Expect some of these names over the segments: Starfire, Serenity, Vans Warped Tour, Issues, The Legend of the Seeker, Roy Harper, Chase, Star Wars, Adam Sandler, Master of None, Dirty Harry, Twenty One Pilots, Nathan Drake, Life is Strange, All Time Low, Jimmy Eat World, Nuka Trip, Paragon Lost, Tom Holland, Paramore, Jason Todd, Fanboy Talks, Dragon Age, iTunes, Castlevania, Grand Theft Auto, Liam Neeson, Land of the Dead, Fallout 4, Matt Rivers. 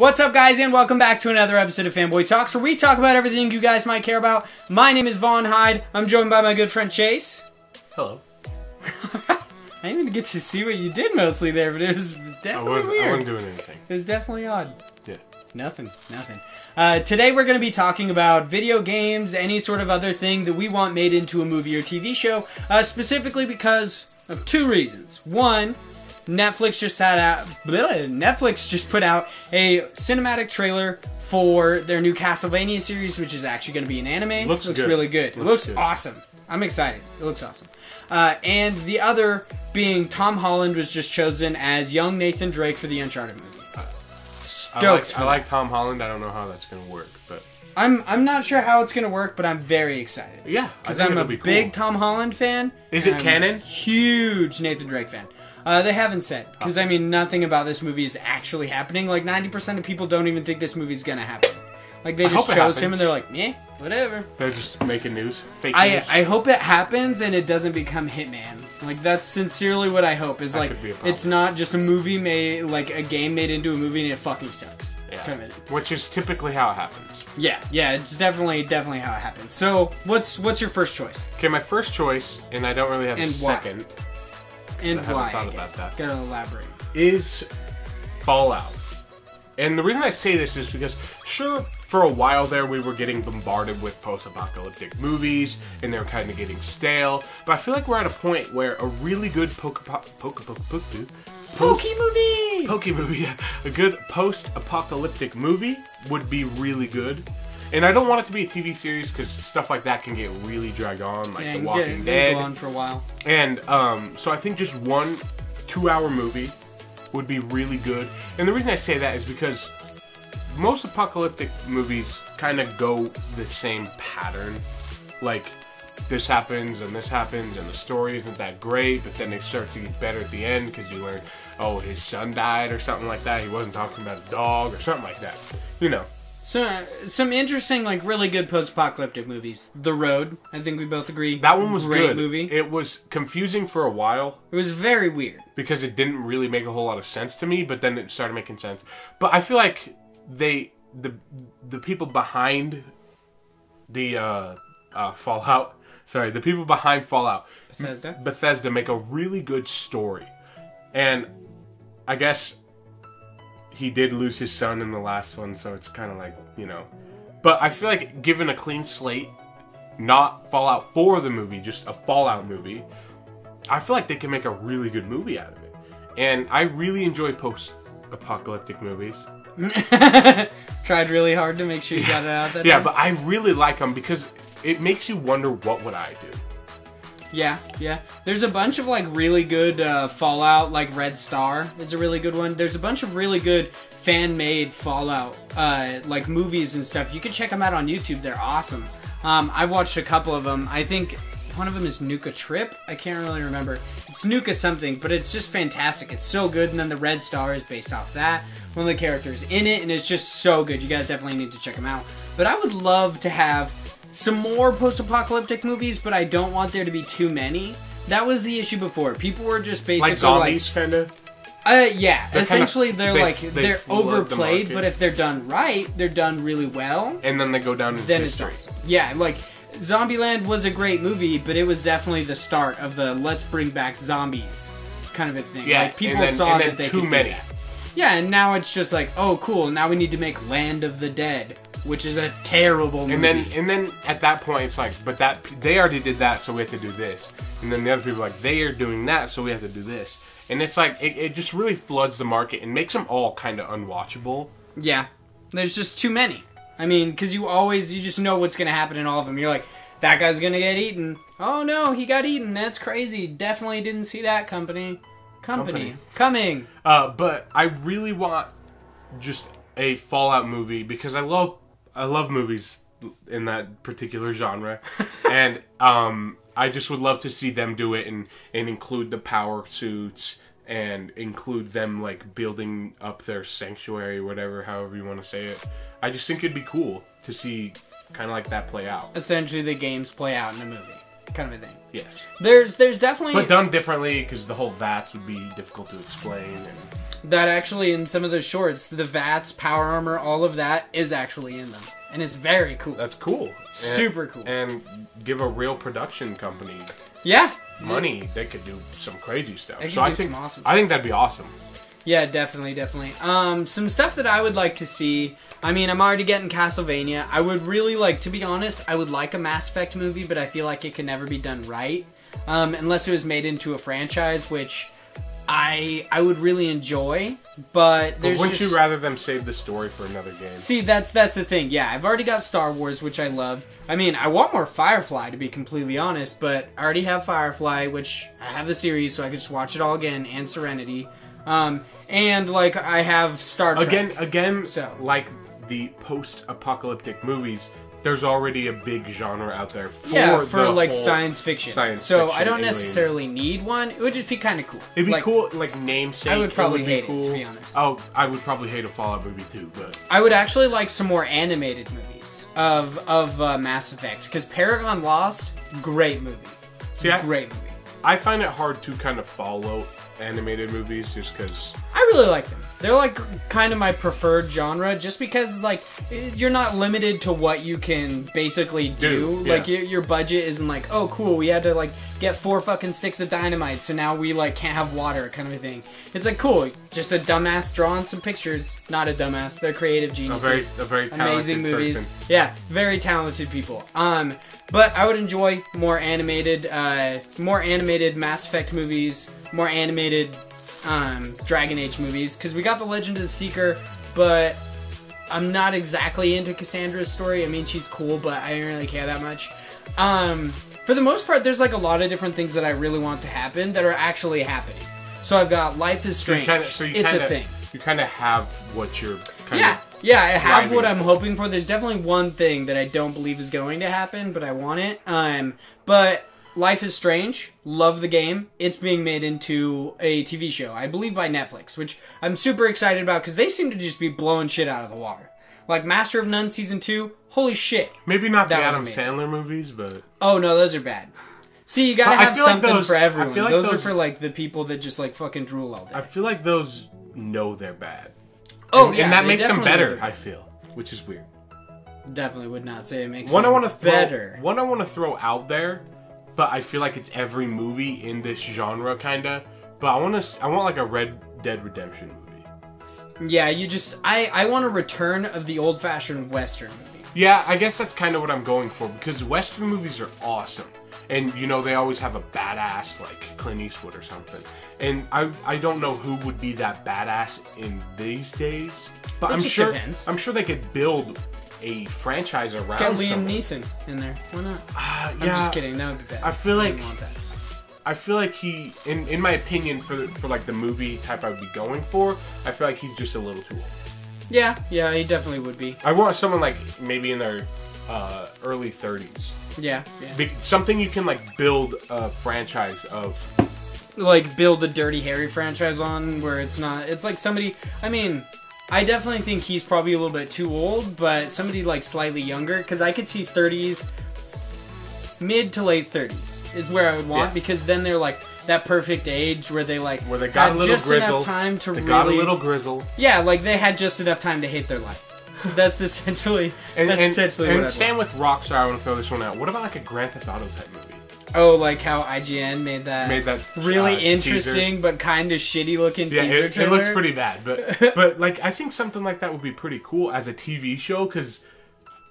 What's up, guys, and welcome back to another episode of Fanboy Talks, where we talk about everything you guys might care about. My name is Vaughn Hyde. I'm joined by my good friend Chase. Hello. I didn't even get to see what you did mostly there, but it was definitely weird. I wasn't doing anything. It was definitely odd. Yeah. Nothing. Today we're going to be talking about video games, any sort of other thing that we want made into a movie or TV show, specifically because of two reasons. One, Netflix just put out a cinematic trailer for their new Castlevania series, which is actually going to be an anime. Looks really good. It looks awesome. I'm excited. It looks awesome. And the other being Tom Holland was just chosen as young Nathan Drake for the Uncharted movie. I like Tom Holland. I don't know how that's going to work, but I'm not sure how it's going to work, but I'm very excited. Yeah, because I'm a big Tom Holland fan. Is it canon? Huge Nathan Drake fan. They haven't said, because I mean, nothing about this movie is actually happening. Like 90% of people don't even think this movie's gonna happen. Like they just chose him and they're like, meh, whatever. They're just making news, fake news. I hope it happens and it doesn't become Hitman. Like that's sincerely what I hope. Is like it's not just a movie made, like a game made into a movie and it fucking sucks. Yeah. Kind of. Which is typically how it happens. Yeah, it's definitely how it happens. So what's your first choice? Okay, my first choice, and I don't really have a second. And why, I guess. Gotta elaborate. Is Fallout. And the reason I say this is because, sure, for a while there we were getting bombarded with post-apocalyptic movies, and they were kind of getting stale, but I feel like we're at a point where a really good post-apocalyptic movie would be really good. And I don't want it to be a TV series because stuff like that can get really dragged on, like The Walking Dead. Go on for a while. And so I think just one 2-hour movie would be really good. And the reason I say that is because most apocalyptic movies kind of go the same pattern. Like this happens and the story isn't that great, but then it starts to get better at the end because you learn, oh, his son died or something like that. He wasn't talking about a dog or something like that, you know. So, some interesting, like, really good post-apocalyptic movies. The Road, I think we both agree. That one was great. Great movie. It was confusing for a while. It was very weird. Because it didn't really make a whole lot of sense to me, but then it started making sense. But I feel like the people behind the Fallout... Sorry, the people behind Fallout... Bethesda make a really good story. And I guess... he did lose his son in the last one, so it's kind of like, you know. But I feel like given a clean slate, not Fallout 4 the movie, just a Fallout movie, I feel like they can make a really good movie out of it. And I really enjoy post-apocalyptic movies. Tried really hard to make sure you got it out that time. But I really like them because it makes you wonder, what would I do? Yeah. There's a bunch of, like, really good Fallout, like Red Star is a really good one. There's a bunch of really good fan-made Fallout, like, movies and stuff. You can check them out on YouTube. They're awesome. I've watched a couple of them. I think one of them is Nuka Trip. I can't really remember. It's Nuka something, but it's just fantastic. It's so good, and then the Red Star is based off that. One of the characters in it, and it's just so good. You guys definitely need to check them out. But I would love to have... some more post-apocalyptic movies, but I don't want there to be too many. That was the issue before. People were just basically like zombies, kind of. Yeah. Essentially, they're overplayed, but if they're done right, they're done really well. And then they go down. Then it's awesome. Yeah, like Zombieland was a great movie, but it was definitely the start of the let's bring back zombies kind of a thing. Yeah, like, people saw that they could do that. Yeah, and now it's just like, oh, cool. Now we need to make Land of the Dead, which is a terrible movie. And then at that point it's like, but that they already did that, so we have to do this. And then the other people are like, they are doing that, so we have to do this. And it's like it just really floods the market and makes them all kind of unwatchable. Yeah, there's just too many. I mean, because you just know what's gonna happen in all of them. You're like, that guy's gonna get eaten. Oh no, he got eaten. That's crazy. Definitely didn't see that company coming. But I really want just a Fallout movie because I love movies in that particular genre, and I just would love to see them do it and include the power suits and include them, like, building up their sanctuary, whatever, however you want to say it. I just think it'd be cool to see kind of like that play out. Essentially, the games play out in the movie, kind of a thing. Yes. There's definitely... but done differently, because the whole vats would be difficult to explain. And... that actually in some of those shorts, the VATS, power armor, all of that is actually in them. And it's very cool. That's cool. Super cool. And give a real production company money. They could do some crazy stuff. So I think, I think that'd be awesome. Yeah, definitely, definitely. Some stuff that I would like to see. I mean, I'm already getting Castlevania. I would really like, to be honest, I would like a Mass Effect movie, but I feel like it can never be done right. Unless it was made into a franchise, which I would really enjoy, but there's wouldn't you rather them save the story for another game? See, that's the thing. Yeah, I've already got Star Wars, which I love. I mean, I want more Firefly, to be completely honest, but I already have Firefly, which I have the series, so I could just watch it all again, and Serenity. And, like, I have Star Trek. Again, like the post-apocalyptic movies, there's already a big genre out there for like science fiction. So I don't necessarily need one. It would just be kind of cool. It'd be like, cool, like namesake. I would probably hate it, to be honest. Oh, I would probably hate a Fallout movie too, but I would actually like some more animated movies of Mass Effect, because Paragon Lost, great movie. See, great movie. I find it hard to kind of follow animated movies just because I really like them. They're like kind of my preferred genre, just because like you're not limited to what you can basically do. Like your budget isn't like, oh cool, we had to like get 4 fucking sticks of dynamite, so now we like can't have water, kind of a thing. It's like, cool, just a dumbass drawing some pictures. Not a dumbass, they're creative geniuses. A very talented amazing movies. Person. Yeah, very talented people. But I would enjoy more animated Mass Effect movies, more animated Dragon Age movies, because we got The Legend of the Seeker, but I'm not exactly into Cassandra's story. I mean, she's cool, but I didn't really care that much. For the most part, there's like a lot of different things that I really want to happen that are actually happening. So I've got Life is Strange. So it's a thing. You kind of have what you're kind of I have what I'm hoping for. There's definitely one thing that I don't believe is going to happen, but I want it. But Life is Strange, love the game. It's being made into a TV show, I believe, by Netflix, which I'm super excited about because they seem to just be blowing shit out of the water. Like Master of None Season 2, holy shit. Maybe not the Adam Sandler movies, but... Oh, no, those are bad. See, you gotta have something for everyone. Those are for, like, the people that just, like, fucking drool all day. I feel like those know they're bad. Oh, yeah. And that makes them better, I feel, which is weird. Definitely would not say it makes them better. One I want to throw out there... But I feel like it's every movie in this genre, kinda. But I want like a Red Dead Redemption movie. Yeah, I want a return of the old-fashioned Western movie. Yeah, I guess that's kind of what I'm going for, because Western movies are awesome, and you know they always have a badass like Clint Eastwood or something. And I don't know who would be that badass in these days, but I'm sure they could build a franchise around. Got Liam Neeson in there. Why not? I'm just kidding. That would be bad. I feel like he, in my opinion, for like the movie type I would be going for, I feel like he's just a little too old. Yeah, he definitely would be. I want someone like maybe in their early 30s. Yeah. Something you can like build a franchise of. Like build a Dirty Harry franchise on, where it's not. It's like somebody. I mean. I definitely think he's probably a little bit too old, but somebody like slightly younger, because I could see 30s, mid to late 30s is where I would want, because then they're like that perfect age where they like where they got a little grizzle, enough time to really got a little grizzle. Yeah, like they had just enough time to hate their life. That's essentially and stand with Rockstar. I want to throw this one out. What about like a Grand Theft Auto type movie? Oh, like how IGN made that really interesting teaser, but kind of shitty looking teaser trailer. It looks pretty bad, but like I think something like that would be pretty cool as a TV show, because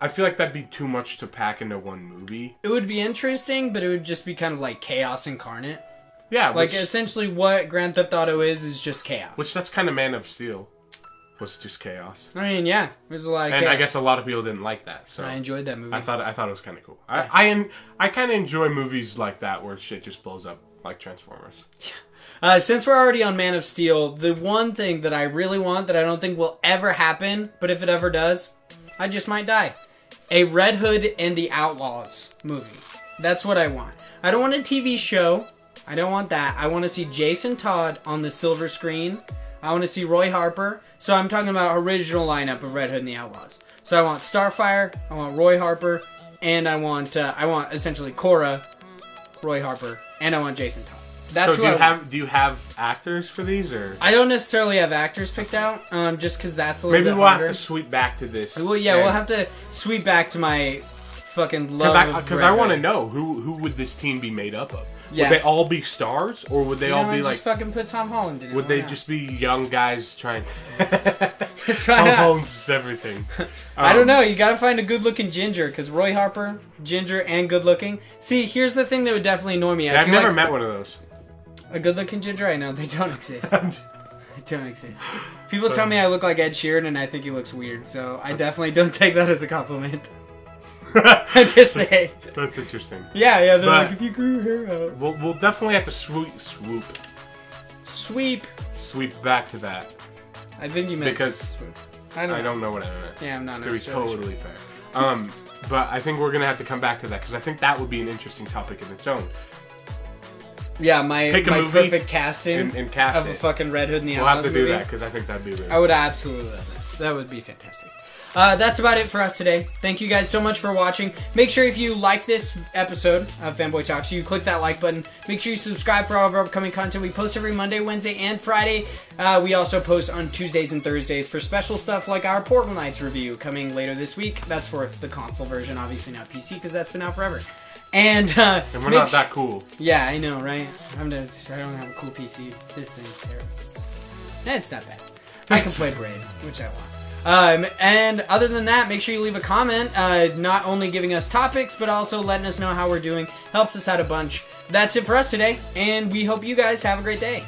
I feel like that'd be too much to pack into one movie. It would be interesting, but it would just be kind of like chaos incarnate. Yeah, like essentially what Grand Theft Auto is just chaos. Which that's kind of Man of Steel. Was just chaos. I mean, yeah, there's a lot of chaos. I guess a lot of people didn't like that. So I enjoyed that movie. I thought it was kind of cool. Yeah. I kind of enjoy movies like that where shit just blows up, like Transformers. Yeah. Since we're already on Man of Steel, the one thing that I really want that I don't think will ever happen, but if it ever does, I just might die. A Red Hood and the Outlaws movie. That's what I want. I don't want a TV show. I don't want that. I want to see Jason Todd on the silver screen. I want to see Roy Harper. So I'm talking about original lineup of Red Hood and the Outlaws. So I want Starfire, I want Roy Harper, and I want essentially Cora, Roy Harper, and I want Jason Todd. That's so do you have actors for these, or? I don't necessarily have actors picked out, just because that's a little bit harder. Maybe we'll have to sweep back to this. Well, yeah, we'll have to sweep back to my fucking love. Because I want to know who would this team be made up of? Yeah. Would they all be stars, or would they all be like? Just fucking put Tom Holland in it. Would they just be young guys trying? Tom Holland's everything. I don't know. You gotta find a good-looking ginger, because Roy Harper, ginger and good-looking. See, here's the thing that would definitely annoy me. I've never met one of those. A good-looking ginger? I know they don't exist. They don't exist. People tell me I look like Ed Sheeran, and I think he looks weird. So I definitely don't take that as a compliment. I'm just saying. That's interesting. Yeah, yeah. They're like, if you grew your hair out. We'll definitely have to sweep back to that. I think you meant swoop. I don't know what I meant. Yeah, I'm not. To be totally fair. But I think we're gonna have to come back to that because I think that would be an interesting topic in its own. Yeah, my perfect casting and cast of a fucking Red Hood and the Outlaws. We'll have to do that because I think that'd be really. I would absolutely love that. That would be fantastic. That's about it for us today. Thank you guys so much for watching. Make sure if you like this episode of Fanboy Talks, you click that like button. Make sure you subscribe for all of our upcoming content. We post every Monday, Wednesday, and Friday. We also post on Tuesdays and Thursdays for special stuff like our Portal Knights review coming later this week. That's for the console version, obviously not PC, because that's been out forever. And we're not that cool. Yeah, I know, right? I don't have a cool PC. This thing's terrible. It's not bad. I can play Braid, which I want. And other than that, make sure you leave a comment, not only giving us topics, but also letting us know how we're doing. Helps us out a bunch. That's it for us today, and we hope you guys have a great day.